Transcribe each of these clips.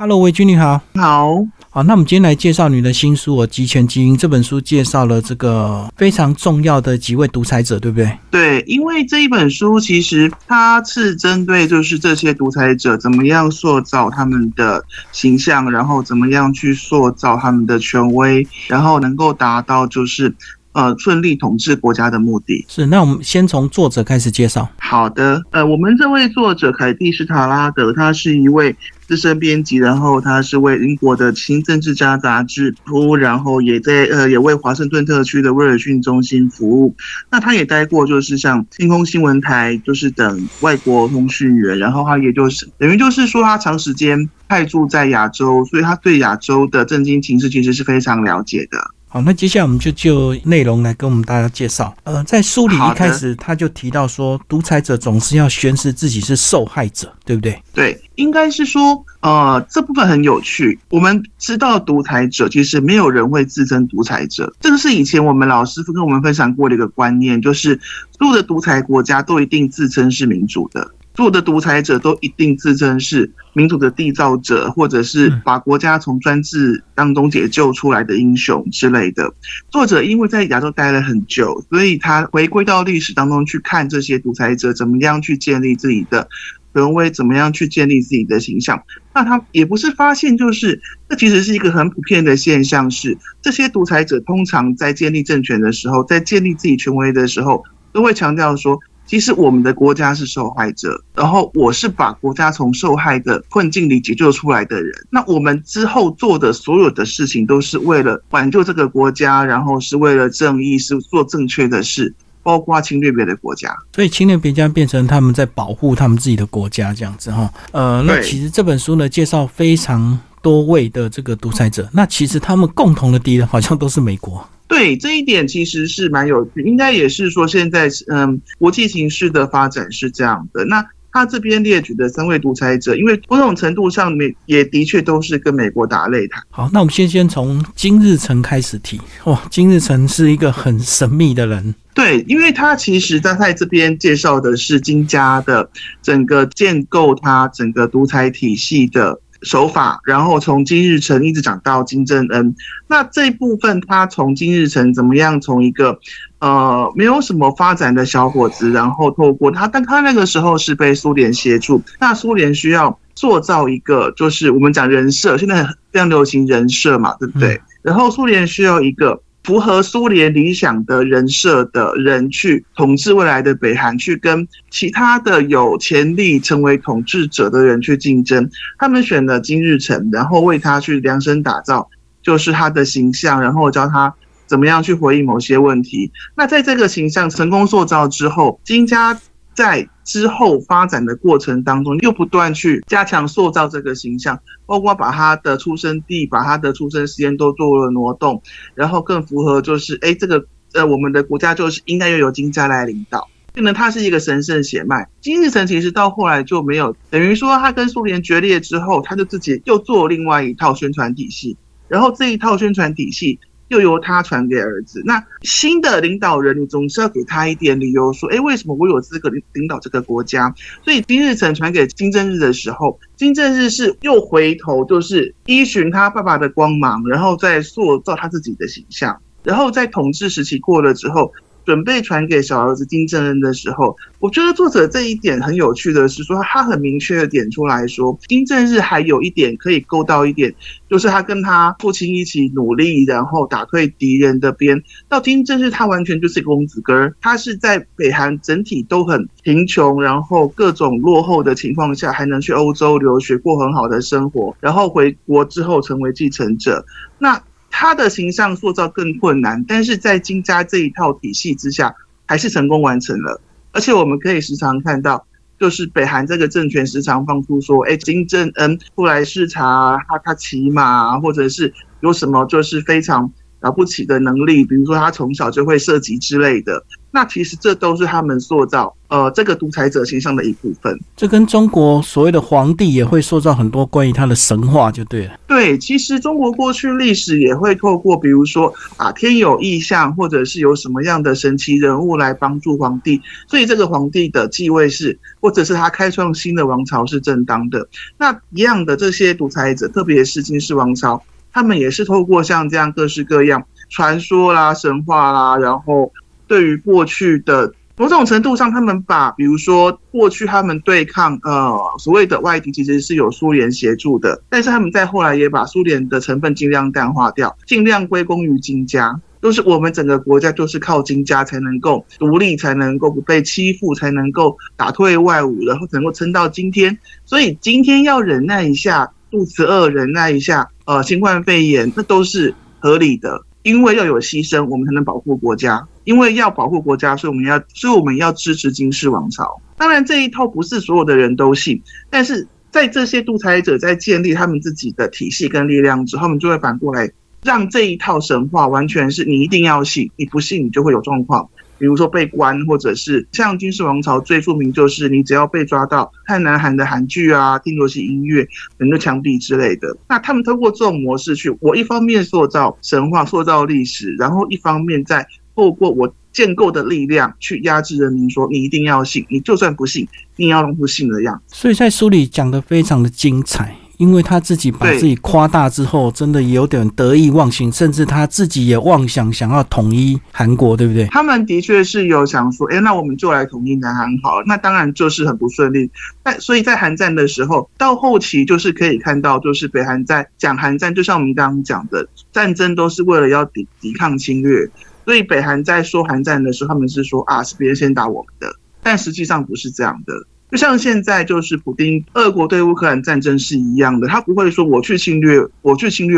Hello， 维君你好。好。好，那我们今天来介绍你的新书《极权基因》这本书，介绍了这个非常重要的几位独裁者，对不对？对，因为这一本书其实它是针对就是这些独裁者怎么样塑造他们的形象，然后怎么样去塑造他们的权威，然后能够达到就是顺利统治国家的目的。是，那我们先从作者开始介绍。好的，我们这位作者凯蒂·史塔拉德，他是一位资深编辑，然后他是为英国的《新政治家》杂志服务，然后也为华盛顿特区的威尔逊中心服务。那他也待过就是像天空新闻台，就是等外国通讯员，然后他也就是等于就是说他长时间派驻在亚洲，所以他对亚洲的政经情势其实是非常了解的。好，那接下来我们就内容来跟我们大家介绍。在书里一开始他就提到说，独裁者总是要宣示自己是受害者，对不对？对，应该是说，这部分很有趣。我们知道独裁者其实没有人会自称独裁者，这个是以前我们老师跟我们分享过的一个观念，就是所有的独裁国家都一定自称是民主的。所有的独裁者都一定自称是民主的缔造者，或者是把国家从专制当中解救出来的英雄之类的。作者因为在亚洲待了很久，所以他回归到历史当中去看这些独裁者怎么样去建立自己的权威，怎么样去建立自己的形象。那他也不是发现，就是这其实是一个很普遍的现象，是这些独裁者通常在建立政权的时候，在建立自己权威的时候，都会强调说，其实我们的国家是受害者，然后我是把国家从受害的困境里解救出来的人。那我们之后做的所有的事情都是为了挽救这个国家，然后是为了正义，是做正确的事，包括侵略别的国家。所以侵略别家变成他们在保护他们自己的国家这样子哈。那其实这本书呢介绍非常多位的这个独裁者，那其实他们共同的敌人好像都是美国。对，这一点其实是蛮有趣，应该也是说现在国际形势的发展是这样的。那他这边列举的3位独裁者，因为某种程度上也的确都是跟美国打擂台。好，那我们先从金日成开始提。哇，金日成是一个很神秘的人。对，因为他其实在这边介绍的是金家的整个建构，他整个独裁体系的手法，然后从金日成一直讲到金正恩。那这一部分他从金日成怎么样从一个没有什么发展的小伙子，然后透过他，但他那个时候是被苏联协助，那苏联需要塑造一个就是我们讲人设，现在非常流行人设嘛，对不对？然后苏联需要一个符合苏联理想的人设的人去统治未来的北韩，去跟其他的有潜力成为统治者的人去竞争。他们选了金日成，然后为他去量身打造，就是他的形象，然后教他怎么样去回应某些问题。那在这个形象成功塑造之后，金家在之后发展的过程当中，又不断去加强塑造这个形象，包括把他的出生地、把他的出生时间都做了挪动，然后更符合就是，这个我们的国家就是应该要由金家来领导，所以呢，他是一个神圣血脉。金日成其实到后来就没有，等于说他跟苏联决裂之后，他就自己又做另外一套宣传体系，然后这一套宣传体系又由他传给儿子。那新的领导人，你总是要给他一点理由说，为什么我有资格领导这个国家？所以金日成传给金正日的时候，金正日是又回头就是依循他爸爸的光芒，然后再塑造他自己的形象。然后在统治时期过了之后，准备传给小儿子金正恩的时候，我觉得作者这一点很有趣的是说，他很明确的点出来说，金正日还有一点可以勾到一点，就是他跟他父亲一起努力，然后打退敌人的边。到金正日他完全就是一个公子哥，他是在北韩整体都很贫穷，然后各种落后的情况下，还能去欧洲留学过很好的生活，然后回国之后成为继承者。那他的形象塑造更困难，但是在金家这一套体系之下，还是成功完成了。而且我们可以时常看到，就是北韩这个政权时常放出说，金正恩后来视察他骑马，或者是有什么就是非常了不起的能力，比如说他从小就会射击之类的。那其实这都是他们塑造这个独裁者形象的一部分。这跟中国所谓的皇帝也会塑造很多关于他的神话就对了。对，其实中国过去历史也会透过比如说天有异象，或者是有什么样的神奇人物来帮助皇帝，所以这个皇帝的继位是或者是他开创新的王朝是正当的。那一样的，这些独裁者特别是金氏王朝，他们也是透过像这样各式各样传说啦、神话啦，然后对于过去的某种程度上，他们把比如说过去他们对抗所谓的外敌，其实是有苏联协助的，但是他们在后来也把苏联的成分尽量淡化掉，尽量归功于金家，就是我们整个国家就是靠金家才能够独立，才能够不被欺负，才能够打退外侮，然后才能够撑到今天。所以今天要忍耐一下肚子饿，忍耐一下新冠肺炎，那都是合理的，因为要有牺牲，我们才能保护国家。因为要保护国家，所以我们要支持金氏王朝。当然，这一套不是所有的人都信，但是在这些独裁者在建立他们自己的体系跟力量之后，他们就会反过来让这一套神话完全是你一定要信，你不信你就会有状况，比如说被关，或者是像金氏王朝最著名就是你只要被抓到，看南韩的韩剧啊、听流行音乐，人就枪毙之类的。那他们通过这种模式去，我一方面塑造神话、塑造历史，然后一方面在透过我建构的力量去压制人民，说你一定要信，你就算不信，你也要弄出信的样子。所以在书里讲得非常的精彩，因为他自己把自己夸大之后，真的有点得意忘形，甚至他自己也妄想想要统一韩国，对不对？他们的确是有想说，那我们就来统一南韩好了。那当然就是很不顺利。所以在韩战的时候，到后期就是可以看到，就是北韩在讲韩战，就像我们刚刚讲的，战争都是为了要抵抗侵略。所以北韩在说韩战的时候，他们是说是别人先打我们的，但实际上不是这样的。就像现在就是普丁俄国对乌克兰战争是一样的，他不会说我去侵略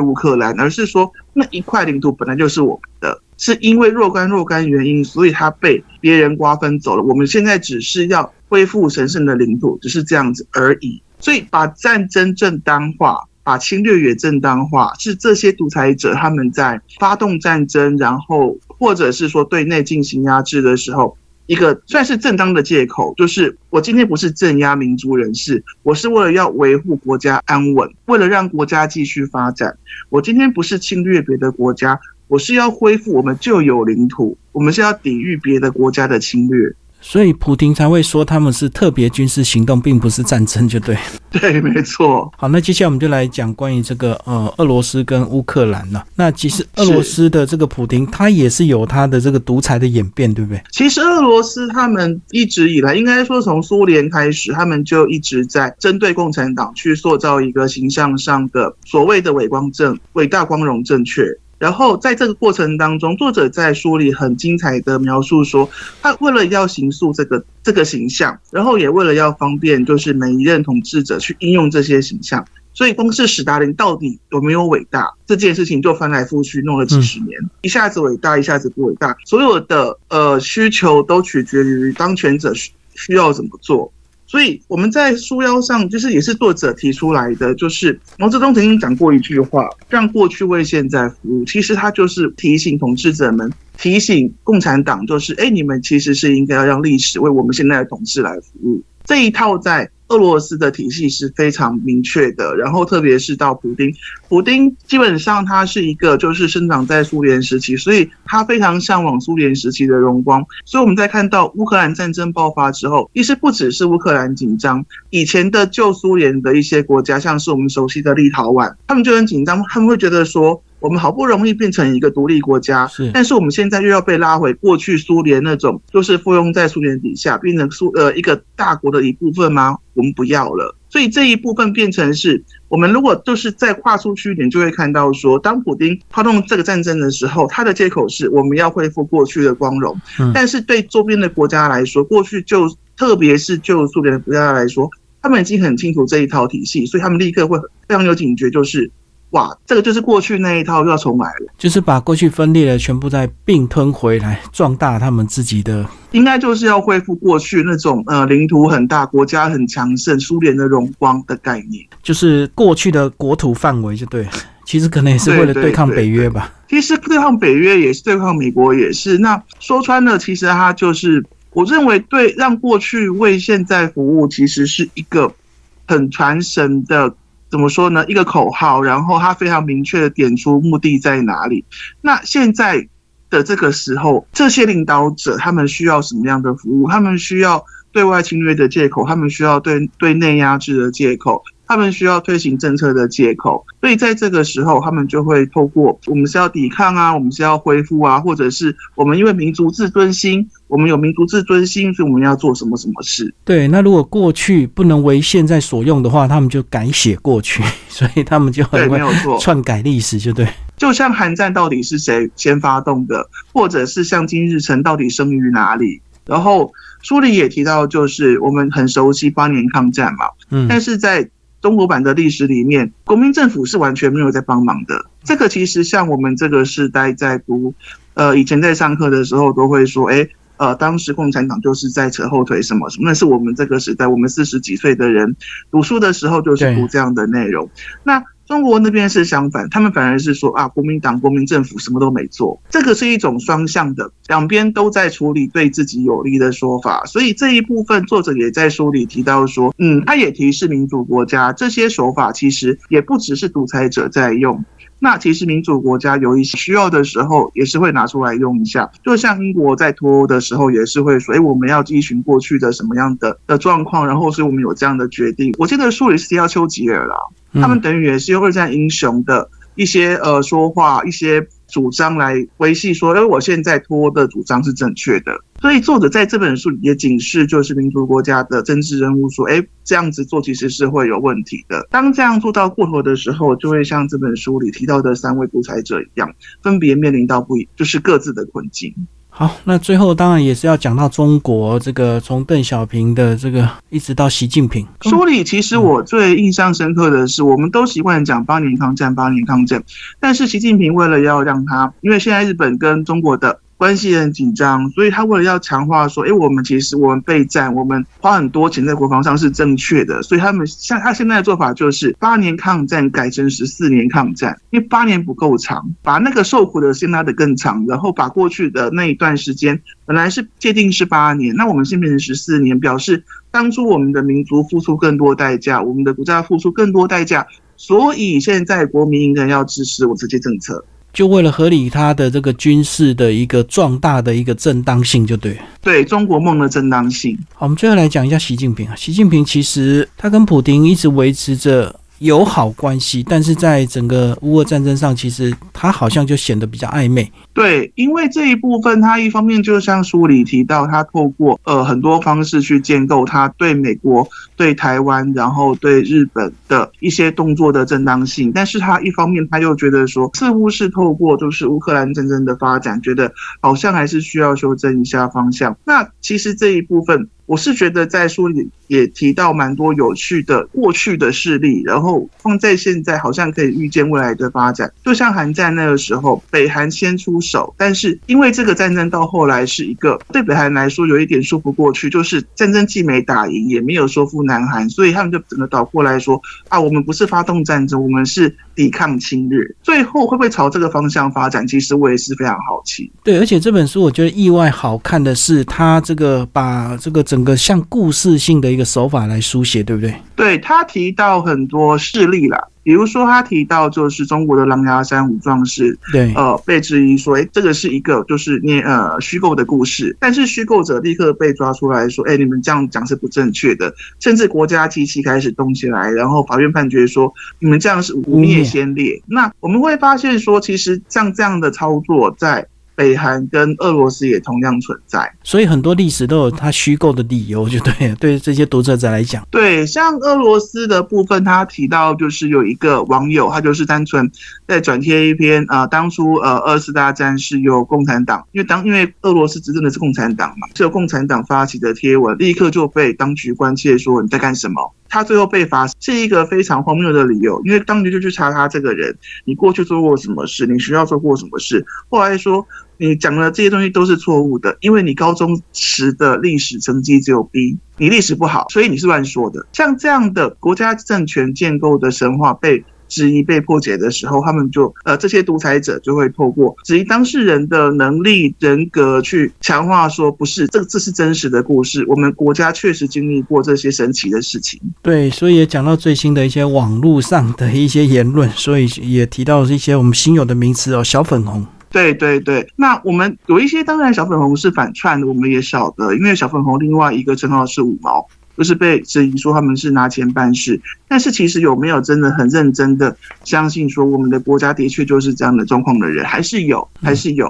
乌克兰，而是说那一块领土本来就是我们的，是因为若干原因，所以他被别人瓜分走了。我们现在只是要恢复神圣的领土，只是这样子而已。所以把战争正当化，把侵略也正当化，是这些独裁者他们在发动战争，然后或者是说对内进行压制的时候，一个算是正当的借口，就是我今天不是镇压民族人士，我是为了要维护国家安稳，为了让国家继续发展。我今天不是侵略别的国家，我是要恢复我们旧有领土，我们是要抵御别的国家的侵略。所以普丁才会说他们是特别军事行动，并不是战争，就对。对，没错。好，那接下来我们就来讲关于这个俄罗斯跟乌克兰了。那其实俄罗斯的这个普丁，他也是有他的这个独裁的演变，对不对？其实俄罗斯他们一直以来，应该说从苏联开始，他们就一直在针对共产党去塑造一个形象上的所谓的伟大光荣正确。然后在这个过程当中，作者在书里很精彩的描述说，他为了要形塑这个形象，然后也为了要方便就是每一任统治者去应用这些形象，所以光是史达林到底有没有伟大这件事情就翻来覆去弄了几十年，一下子伟大一下子不伟大，所有的需求都取决于当权者需要怎么做。所以我们在书腰上，就是也是作者提出来的，就是毛泽东曾经讲过一句话，让过去为现在服务。其实他就是提醒统治者们，提醒共产党，就是你们其实是应该要让历史为我们现在的统治来服务。这一套在俄罗斯的体系是非常明确的，然后特别是到普丁基本上他是一个就是生长在苏联时期，所以他非常向往苏联时期的荣光。所以我们在看到乌克兰战争爆发之后，其实不只是乌克兰紧张，以前的旧苏联的一些国家，像是我们熟悉的立陶宛，他们就很紧张，他们会觉得说，我们好不容易变成一个独立国家，但是我们现在又要被拉回过去苏联那种，就是附庸在苏联底下，变成一个大国的一部分吗？我们不要了。所以这一部分变成是，我们如果就是再跨出去一点，就会看到说，当普丁发动这个战争的时候，他的借口是我们要恢复过去的光荣，但是对周边的国家来说，过去就特别是旧苏联的国家来说，他们已经很清楚这一套体系，所以他们立刻会非常有警觉，就是哇，这个就是过去那一套又要重来了，就是把过去分裂的全部再并吞回来，壮大他们自己的，应该就是要恢复过去那种领土很大、国家很强盛、苏联的荣光的概念，就是过去的国土范围就对了。其实可能也是为了对抗北约吧。对对对对，其实对抗北约也是对抗美国也是。那说穿了，其实它就是我认为对让过去为现在服务，其实是一个很传神的。怎么说呢？一个口号，然后他非常明确的点出目的在哪里。那现在的这个时候，这些领导者他们需要什么样的服务？他们需要对外侵略的借口，他们需要对内压制的借口，他们需要推行政策的借口。所以在这个时候，他们就会透过我们是要抵抗啊，我们是要恢复啊，或者是我们因为民族自尊心。我们有民族自尊心，所以我们要做什么什么事。对，那如果过去不能为现在所用的话，他们就改写过去，所以他们就很会篡改历史，就对。就像韩战到底是谁先发动的，或者是像金日成到底生于哪里？然后书里也提到，就是我们很熟悉8年抗战嘛，但是在中国版的历史里面，国民政府是完全没有在帮忙的。这个其实像我们这个世代在读，以前在上课的时候都会说，哎。当时共产党就是在扯后腿什么什么，那是我们这个时代，我们40几岁的人读书的时候就是读这样的内容。那中国那边是相反，他们反而是说啊，国民党、国民政府什么都没做，这个是一种双向的，两边都在处理对自己有利的说法。所以这一部分作者也在书里提到说，他也提示民主国家这些手法其实也不只是独裁者在用。那其实民主国家有一些需要的时候也是会拿出来用一下，就像英国在脱欧的时候也是会说，我们要依循过去的什么样的状况，然后所以我们有这样的决定。我记得书里是提到丘吉尔啦，他们等于也是用二战英雄的一些说话、一些主张来维系说，我现在脱欧的主张是正确的。所以作者在这本书也警示，就是民族国家的政治人物说，这样子做其实是会有问题的。当这样做到过头的时候，就会像这本书里提到的3位独裁者一样，分别面临到就是各自的困境。好，那最后当然也是要讲到中国，这个从邓小平的这个一直到习近平。书里其实我最印象深刻的是，我们都习惯讲8年抗战，但是习近平为了要让他，因为现在日本跟中国的关系很紧张，所以他为了要强化说，我们备战，我们花很多钱在国防上是正确的，所以他们像他现在的做法就是8年抗战改成14年抗战，因为8年不够长，把那个受苦的先拉得更长，然后把过去的那一段时间本来是界定是8年，那我们先变成14年，表示当初我们的民族付出更多代价，我们的国家付出更多代价，所以现在国民应该要支持我这些政策。就为了合理他的这个军事的一个壮大的一个正当性，就对，对中国梦的正当性。好，我们最后来讲一下习近平啊。习近平其实他跟普丁一直维持着友好关系，但是在整个乌俄战争上，其实他好像就显得比较暧昧。对，因为这一部分，他一方面就像书里提到，他透过很多方式去建构他对美国、对台湾，然后对日本的一些动作的正当性。但是他一方面他又觉得说，似乎是透过就是乌克兰战争的发展，觉得好像还是需要修正一下方向。那其实这一部分。我是觉得在书里也提到蛮多有趣的过去的事例，然后放在现在好像可以预见未来的发展。就像韩战那个时候，北韩先出手，但是因为这个战争到后来是一个对北韩来说有一点说不过去，就是战争既没打赢，也没有说服南韩，所以他们就整个倒过来说啊，我们不是发动战争，我们是抵抗侵略。最后会不会朝这个方向发展？其实我也是非常好奇。对，而且这本书我觉得意外好看的是，他这个把这个整个像故事性的一个手法来书写，对不对？对，他提到很多事例啦，比如说他提到就是中国的狼牙山五壮士，对，被质疑说，这个是一个就是虚构的故事，但是虚构者立刻被抓出来说，你们这样讲是不正确的，甚至国家机器开始动起来，然后法院判决说你们这样是污蔑先烈。那我们会发现说，其实像这样的操作在北韩跟俄罗斯也同样存在，所以很多历史都有它虚构的理由，就对了。对这些读者者来讲，对，像俄罗斯的部分，他提到就是有一个网友，他就是单纯在转贴一篇当初24大战是由共产党，因为俄罗斯执政的是共产党嘛，是由共产党发起的贴文，立刻就被当局关切说你在干什么。他最后被罚是一个非常荒谬的理由，因为当局就去查他这个人，你过去做过什么事，你学校做过什么事，后来说你讲的这些东西都是错误的，因为你高中时的历史成绩只有 B， 你历史不好，所以你是乱说的。像这样的国家政权建构的神话被质疑被破解的时候，他们就这些独裁者就会透过质疑当事人的能力、人格去强化说，不是这是真实的故事，我们国家确实经历过这些神奇的事情。对，所以也讲到最新的一些网络上的一些言论，所以也提到一些我们新有的名词哦，小粉红。对对对，那我们有一些当然小粉红是反串的，我们也晓得，因为小粉红另外一个称号是五毛，就是被质疑说他们是拿钱办事，但是其实有没有真的很认真的相信说我们的国家的确就是这样的状况的人，还是有。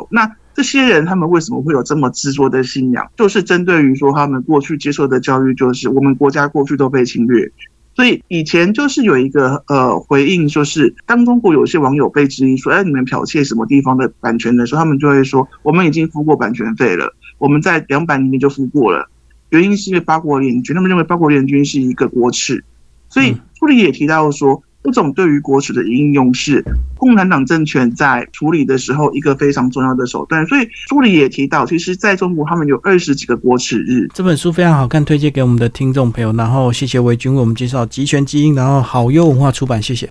那这些人他们为什么会有这么执着的信仰，就是针对于说他们过去接受的教育就是我们国家过去都被侵略。所以以前就是有一个回应，说是当中国有些网友被质疑说，哎，你们剽窃什么地方的版权的时候，他们就会说，我们已经付过版权费了，我们在200年就付过了。原因是因为八国联军，他们认为八国联军是一个国耻。所以书里也提到说，这种对于国耻的应用是共产党政权在处理的时候一个非常重要的手段。所以书里也提到，其实在中国他们有20几个国耻日。这本书非常好看，推荐给我们的听众朋友。然后谢谢维君为我们介绍《极权基因》，然后好优文化出版，谢谢。